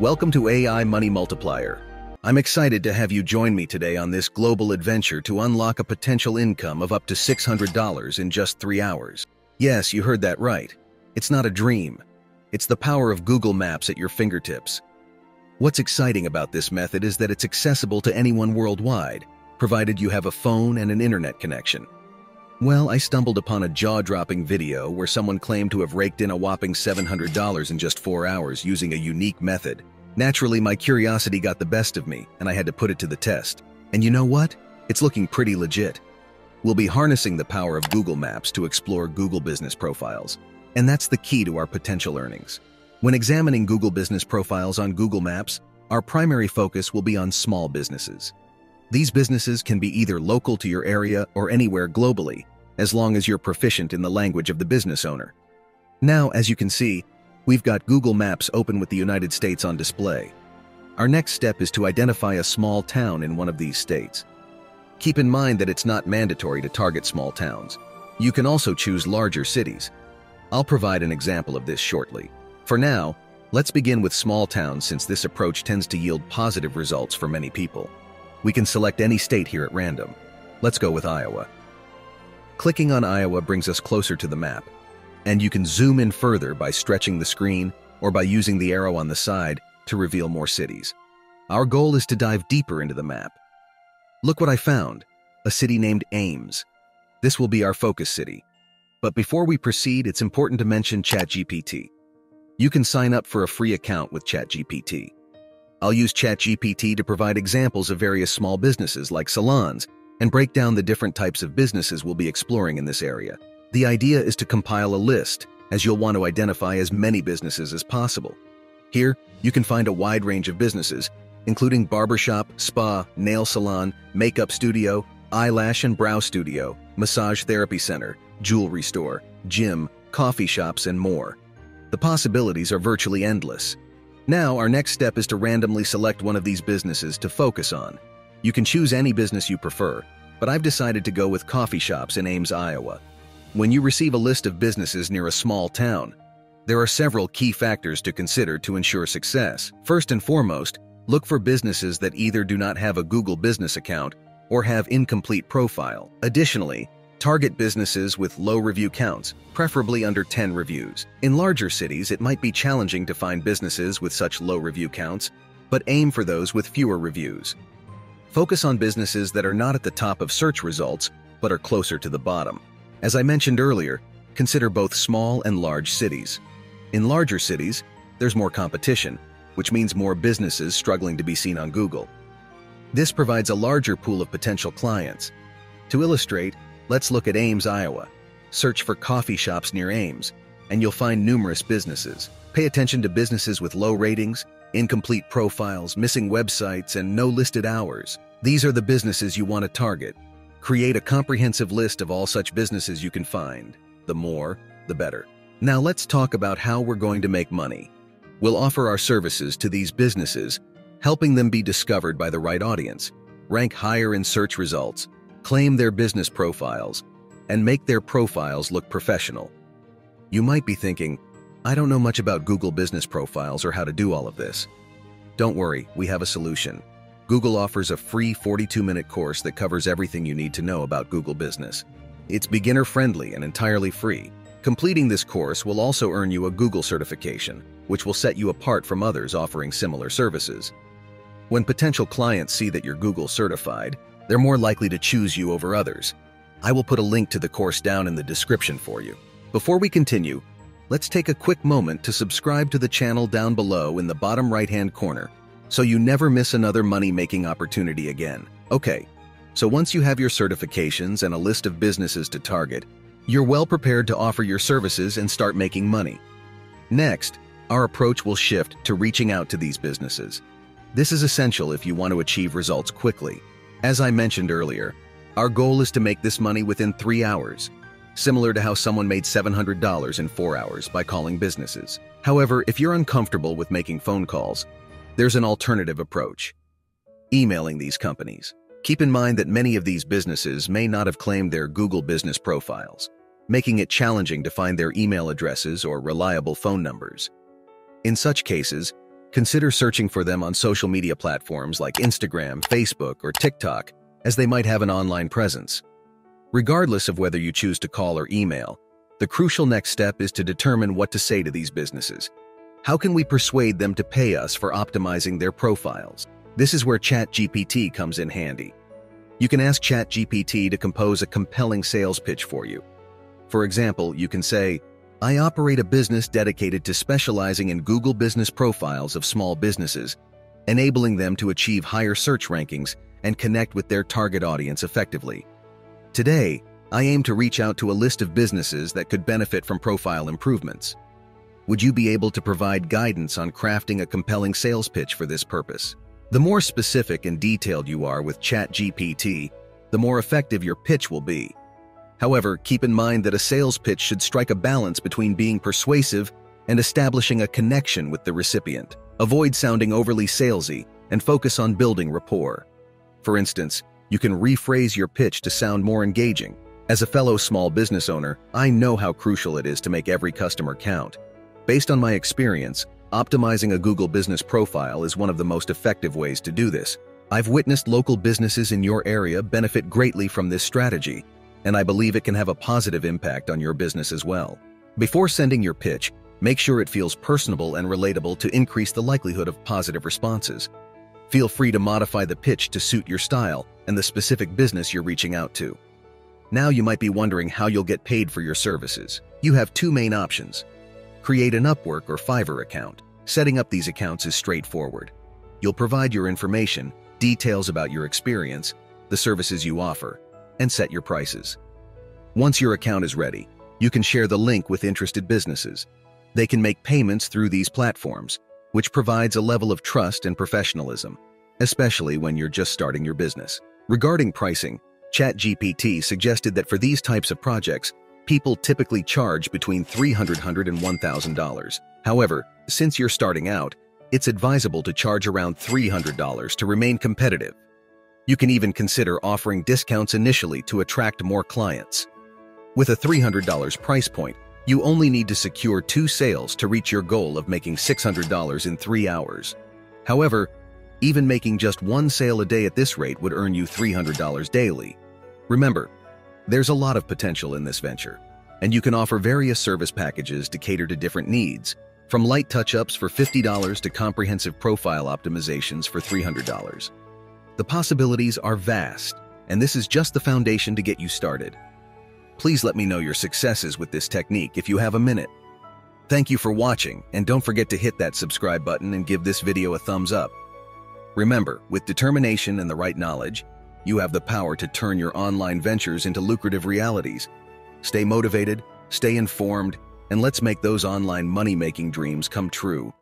Welcome to AI Money Multiplier. I'm excited to have you join me today on this global adventure to unlock a potential income of up to $600 in just 3 hours. Yes, you heard that right. It's not a dream. It's the power of Google Maps at your fingertips. What's exciting about this method is that it's accessible to anyone worldwide, provided you have a phone and an internet connection. Well, I stumbled upon a jaw-dropping video where someone claimed to have raked in a whopping $700 in just 4 hours using a unique method. Naturally, my curiosity got the best of me, and I had to put it to the test. And you know what? It's looking pretty legit. We'll be harnessing the power of Google Maps to explore Google Business profiles. And that's the key to our potential earnings. When examining Google Business profiles on Google Maps, our primary focus will be on small businesses. These businesses can be either local to your area or anywhere globally, as long as you're proficient in the language of the business owner. Now, as you can see, we've got Google Maps open with the United States on display. Our next step is to identify a small town in one of these states. Keep in mind that it's not mandatory to target small towns. You can also choose larger cities. I'll provide an example of this shortly. For now, let's begin with small towns since this approach tends to yield positive results for many people. We can select any state here at random. Let's go with Iowa. Clicking on Iowa brings us closer to the map, and you can zoom in further by stretching the screen or by using the arrow on the side to reveal more cities. Our goal is to dive deeper into the map. Look what I found, a city named Ames. This will be our focus city. But before we proceed, it's important to mention ChatGPT. You can sign up for a free account with ChatGPT. I'll use ChatGPT to provide examples of various small businesses like salons and break down the different types of businesses we'll be exploring in this area. The idea is to compile a list, as you'll want to identify as many businesses as possible. Here, you can find a wide range of businesses, including barbershop, spa, nail salon, makeup studio, eyelash and brow studio, massage therapy center, jewelry store, gym, coffee shops, and more. The possibilities are virtually endless. Now, our next step is to randomly select one of these businesses to focus on. You can choose any business you prefer, but I've decided to go with coffee shops in Ames, Iowa. When you receive a list of businesses near a small town, there are several key factors to consider to ensure success. First and foremost, look for businesses that either do not have a Google Business account or have incomplete profile. Additionally, target businesses with low review counts, preferably under 10 reviews. In larger cities, it might be challenging to find businesses with such low review counts, but aim for those with fewer reviews. Focus on businesses that are not at the top of search results, but are closer to the bottom. As I mentioned earlier, consider both small and large cities. In larger cities, there's more competition, which means more businesses struggling to be seen on Google. This provides a larger pool of potential clients. To illustrate, let's look at Ames, Iowa. Search for coffee shops near Ames, and you'll find numerous businesses. Pay attention to businesses with low ratings, incomplete profiles, missing websites, and no listed hours. These are the businesses you want to target. Create a comprehensive list of all such businesses you can find. The more, the better. Now let's talk about how we're going to make money. We'll offer our services to these businesses, helping them be discovered by the right audience, rank higher in search results, claim their business profiles, and make their profiles look professional. You might be thinking, I don't know much about Google Business profiles or how to do all of this. Don't worry, we have a solution. Google offers a free 42-minute course that covers everything you need to know about Google Business. It's beginner-friendly and entirely free. Completing this course will also earn you a Google certification, which will set you apart from others offering similar services. When potential clients see that you're Google certified, they're more likely to choose you over others. I will put a link to the course down in the description for you. Before we continue, let's take a quick moment to subscribe to the channel down below in the bottom right-hand corner so you never miss another money-making opportunity again. Okay, so once you have your certifications and a list of businesses to target, you're well prepared to offer your services and start making money. Next, our approach will shift to reaching out to these businesses. This is essential if you want to achieve results quickly. As I mentioned earlier, our goal is to make this money within 3 hours, similar to how someone made $700 in 4 hours by calling businesses. However, if you're uncomfortable with making phone calls, there's an alternative approach: emailing these companies. Keep in mind that many of these businesses may not have claimed their Google Business profiles, making it challenging to find their email addresses or reliable phone numbers. In such cases, Consider searching for them on social media platforms like Instagram, Facebook, or TikTok, as they might have an online presence. Regardless of whether you choose to call or email, the crucial next step is to determine what to say to these businesses. How can we persuade them to pay us for optimizing their profiles? This is where ChatGPT comes in handy. You can ask ChatGPT to compose a compelling sales pitch for you. For example, you can say, "I operate a business dedicated to specializing in Google Business profiles of small businesses, enabling them to achieve higher search rankings and connect with their target audience effectively. Today, I aim to reach out to a list of businesses that could benefit from profile improvements. Would you be able to provide guidance on crafting a compelling sales pitch for this purpose?" The more specific and detailed you are with ChatGPT, the more effective your pitch will be. However, keep in mind that a sales pitch should strike a balance between being persuasive and establishing a connection with the recipient. Avoid sounding overly salesy and focus on building rapport. For instance, you can rephrase your pitch to sound more engaging. "As a fellow small business owner, I know how crucial it is to make every customer count. Based on my experience, optimizing a Google business profile is one of the most effective ways to do this. I've witnessed local businesses in your area benefit greatly from this strategy, and I believe it can have a positive impact on your business as well." Before sending your pitch, make sure it feels personable and relatable to increase the likelihood of positive responses. Feel free to modify the pitch to suit your style and the specific business you're reaching out to. Now you might be wondering how you'll get paid for your services. You have two main options. Create an Upwork or Fiverr account. Setting up these accounts is straightforward. You'll provide your information, details about your experience, the services you offer, and set your prices. Once your account is ready, you can share the link with interested businesses. They can make payments through these platforms, which provides a level of trust and professionalism, especially when you're just starting your business. Regarding pricing, ChatGPT suggested that for these types of projects, people typically charge between $300 and $1,000. However, since you're starting out, it's advisable to charge around $300 to remain competitive. You can even consider offering discounts initially to attract more clients. With a $300 price point, you only need to secure 2 sales to reach your goal of making $600 in 3 hours. However, even making just 1 sale a day at this rate would earn you $300 daily. Remember, there's a lot of potential in this venture, and you can offer various service packages to cater to different needs, from light touch-ups for $50 to comprehensive profile optimizations for $300. The possibilities are vast, and this is just the foundation to get you started. Please let me know your successes with this technique if you have a minute. Thank you for watching, and don't forget to hit that subscribe button and give this video a thumbs up. Remember, with determination and the right knowledge, you have the power to turn your online ventures into lucrative realities. Stay motivated, stay informed, and let's make those online money-making dreams come true.